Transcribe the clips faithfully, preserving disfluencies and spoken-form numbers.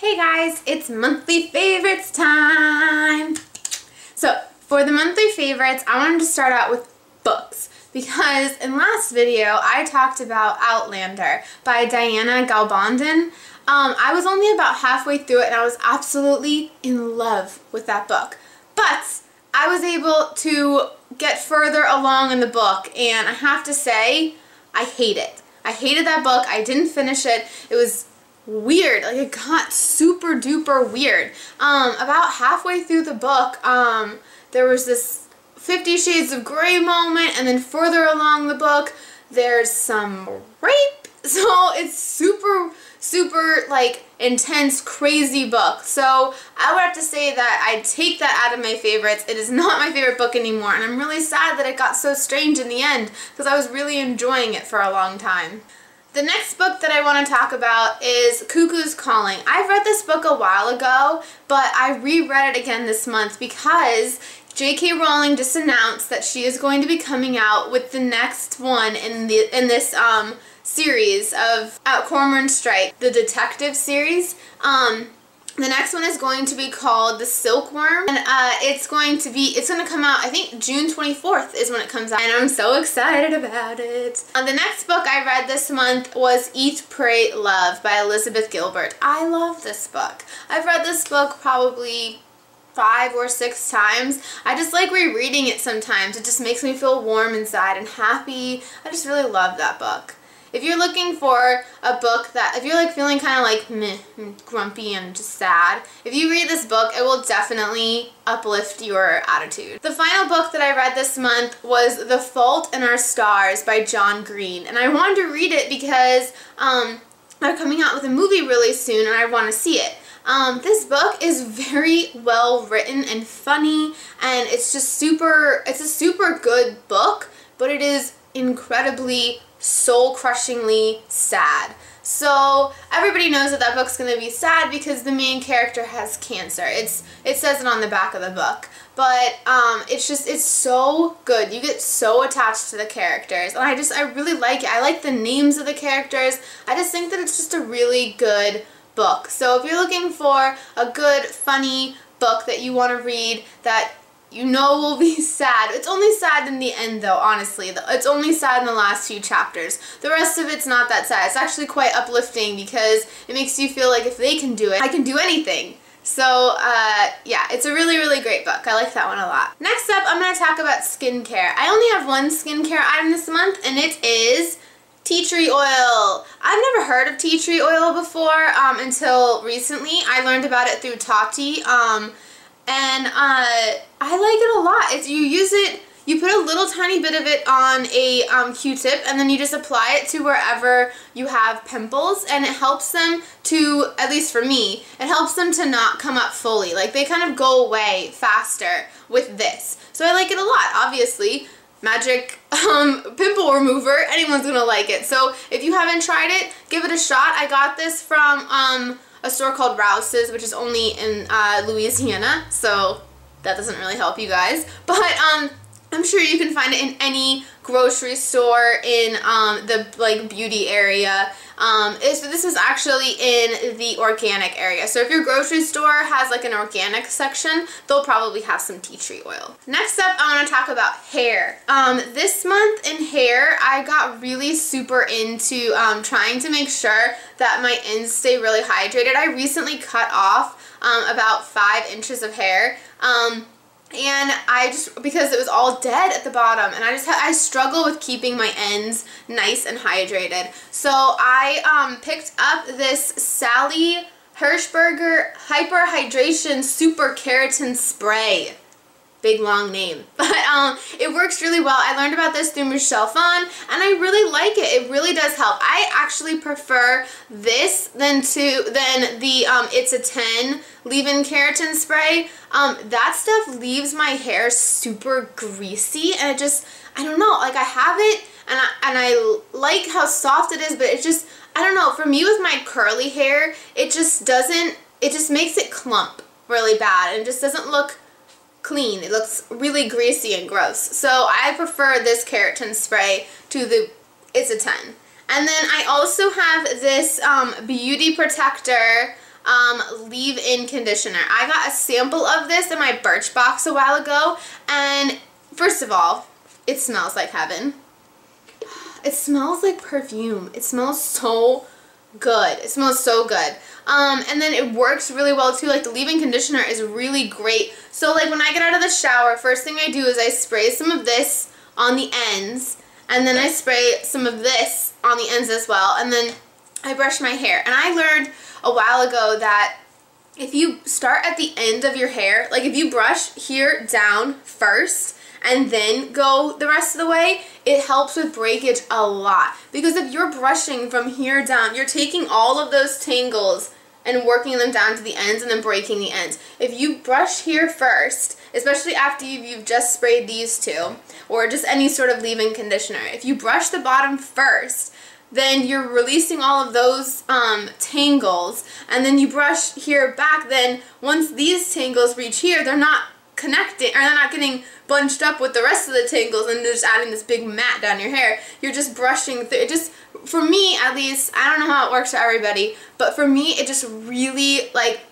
Hey guys, it's monthly favorites time! So for the monthly favorites, I wanted to start out with books because in last video I talked about Outlander by Diana Gabaldon. Um, I was only about halfway through it and I was absolutely in love with that book. But I was able to get further along in the book and I have to say, I hate it. I hated that book. I didn't finish it. It was weird. Like, it got super duper weird. Um, about halfway through the book, um, there was this Fifty Shades of Grey moment, and then further along the book, there's some rape. So it's super, super, like, intense, crazy book. So I would have to say that I take that out of my favorites. It is not my favorite book anymore, and I'm really sad that it got so strange in the end, because I was really enjoying it for a long time. The next book that I want to talk about is Cuckoo's Calling. I've read this book a while ago, but I reread it again this month because J K. Rowling just announced that she is going to be coming out with the next one in the in this um, series of uh, Cormoran Strike, the detective series. Um, the next one is going to be called The Silkworm, and uh, it's going to be it's going to come out, I think June twenty-fourth is when it comes out, and I'm so excited about it. Uh, the next book I read this month was Eat, Pray, Love by Elizabeth Gilbert. I love this book. I've read this book probably five or six times. I just like rereading it sometimes. It just makes me feel warm inside and happy. I just really love that book. If you're looking for a book that, if you're like feeling kind of like meh, grumpy and just sad, if you read this book, it will definitely uplift your attitude. The final book that I read this month was The Fault in Our Stars by John Green. And I wanted to read it because um, they're coming out with a movie really soon and I want to see it. Um, this book is very well written and funny, and it's just super, it's a super good book, but it is incredibly, soul-crushingly sad. So everybody knows that that book's going to be sad because the main character has cancer. It's it says it on the back of the book. But um, it's just, it's so good. You get so attached to the characters. And I just, I really like it. I like the names of the characters. I just think that it's just a really good book. So if you're looking for a good, funny book that you want to read that you know will be sad. It's only sad in the end though, honestly. It's only sad in the last few chapters. The rest of it's not that sad. It's actually quite uplifting because it makes you feel like if they can do it, I can do anything. So uh, yeah, it's a really, really great book. I like that one a lot. Next up, I'm going to talk about skincare. I only have one skincare item this month, and it is tea tree oil. I've never heard of tea tree oil before um, until recently. I learned about it through Tati. Um, And uh, I like it a lot. It's, you use it, you put a little tiny bit of it on a um, Q-tip, and then you just apply it to wherever you have pimples, and it helps them to, at least for me, it helps them to not come up fully. Like, they kind of go away faster with this. So I like it a lot, obviously. Magic um, pimple remover, anyone's gonna like it. So if you haven't tried it, give it a shot. I got this from um, a store called Rouse's, which is only in uh, Louisiana, so that doesn't really help you guys. But um, I'm sure you can find it in any grocery store in um, the like beauty area. Um, it's, this was actually in the organic area. So if your grocery store has like an organic section, they'll probably have some tea tree oil. Next up, I want to talk about hair. Um, this month in hair, I got really super into um, trying to make sure that my ends stay really hydrated. I recently cut off um, about five inches of hair. Um, And I just, because it was all dead at the bottom, and I just, ha I struggle with keeping my ends nice and hydrated. So I um, picked up this Sally Hershberger Hyper Hydration Super Keratin Spray. Big long name, but um, it works really well. I learned about this through Michelle Phan, and I really like it. It really does help. I actually prefer this than to than the um, It's a ten leave-in keratin spray. Um, that stuff leaves my hair super greasy, and it just, I don't know. Like, I have it, and I, and I like how soft it is, but it just, I don't know. For me, with my curly hair, it just doesn't. It just makes it clump really bad, and it just doesn't look clean. It looks really greasy and gross. So I prefer this keratin spray to the It's a ten. And then I also have this um, Beauty Protector um, leave-in conditioner. I got a sample of this in my Birchbox a while ago, and first of all, it smells like heaven. It smells like perfume. It smells so good. It smells so good. Um, and then it works really well too. Like, the leave-in conditioner is really great. So like when I get out of the shower, first thing I do is I spray some of this on the ends, and then I spray some of this on the ends as well, and then I brush my hair. And I learned a while ago that if you start at the end of your hair, like if you brush here down first and then go the rest of the way, it helps with breakage a lot. Because if you're brushing from here down, you're taking all of those tangles and working them down to the ends and then breaking the ends. If you brush here first, especially after you've just sprayed these two, or just any sort of leave-in conditioner, if you brush the bottom first, then you're releasing all of those um, tangles, and then you brush here back, then once these tangles reach here, they're not connecting, or they're not getting bunched up with the rest of the tangles, and they're just adding this big mat down your hair. You're just brushing through. It just, for me at least, I don't know how it works for everybody, but for me it just really, like,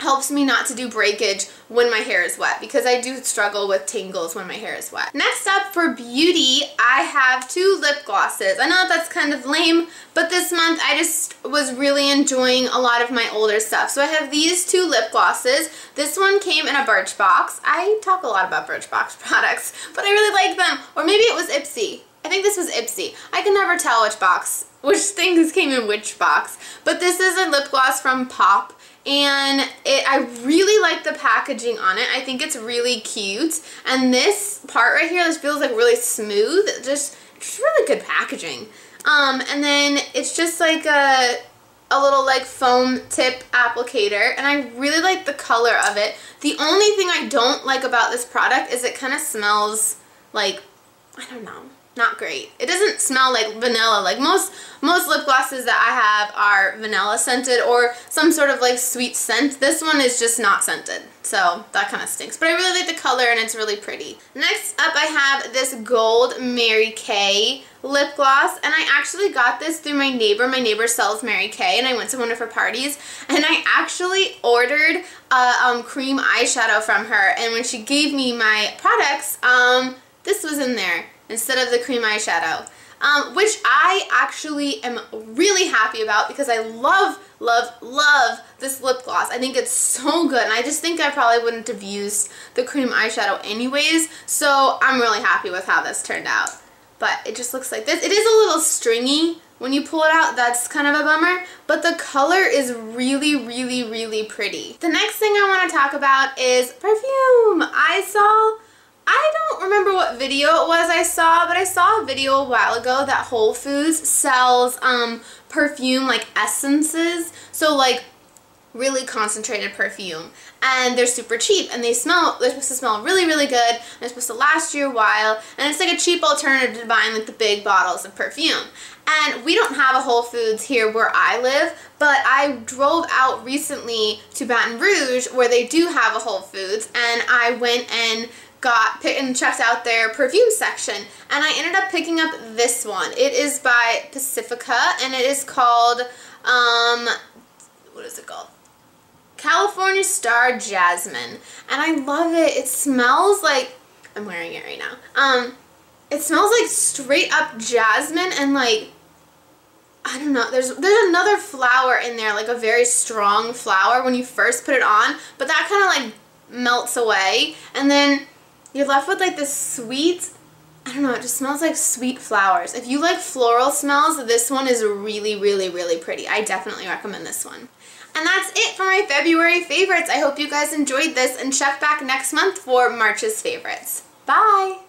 helps me not to do breakage when my hair is wet, because I do struggle with tangles when my hair is wet. Next up for beauty, I have two lip glosses. I know that's kind of lame, but this month I just was really enjoying a lot of my older stuff. So I have these two lip glosses. This one came in a Birchbox. I talk a lot about Birchbox products, but I really like them. Or maybe it was Ipsy. I think this was Ipsy. I can never tell which box, which things came in which box. But this is a lip gloss from Pop. And it, I really like the packaging on it. I think it's really cute. And this part right here, this feels like really smooth. It just, it's really good packaging. Um, and then it's just like a, a little like foam tip applicator. And I really like the color of it. The only thing I don't like about this product is it kind of smells like, I don't know, not great. It doesn't smell like vanilla. Like most most lip glosses that I have are vanilla scented or some sort of like sweet scent. This one is just not scented, so that kind of stinks. But I really like the color, and it's really pretty. Next up, I have this gold Mary Kay lip gloss, and I actually got this through my neighbor. My neighbor sells Mary Kay, and I went to one of her parties, and I actually ordered a um, cream eyeshadow from her, and when she gave me my products, um, this was in there instead of the cream eyeshadow, um, which I actually am really happy about, because I love, love, love this lip gloss. I think it's so good, and I just think I probably wouldn't have used the cream eyeshadow anyways, so I'm really happy with how this turned out. But it just looks like this. It is a little stringy when you pull it out. That's kind of a bummer, but the color is really, really, really pretty. The next thing I want to talk about is perfume. I saw... I don't remember what video it was I saw, but I saw a video a while ago that Whole Foods sells um, perfume, like essences, so like really concentrated perfume, and they're super cheap, and they smell, they're supposed to smell really, really good, and they're supposed to last you a while, and it's like a cheap alternative to buying like the big bottles of perfume. And we don't have a Whole Foods here where I live, but I drove out recently to Baton Rouge where they do have a Whole Foods, and I went and got picked and checked out their perfume section, and I ended up picking up this one. It is by Pacifica, and it is called um what is it called? California Star Jasmine, and I love it. It smells like, I'm wearing it right now. Um it smells like straight up jasmine, and like, I don't know, there's there's another flower in there, like a very strong flower when you first put it on, but that kind of like melts away, and then you're left with like this sweet, I don't know, it just smells like sweet flowers. If you like floral smells, this one is really, really, really pretty. I definitely recommend this one. And that's it for my February favorites. I hope you guys enjoyed this, and check back next month for March's favorites. Bye!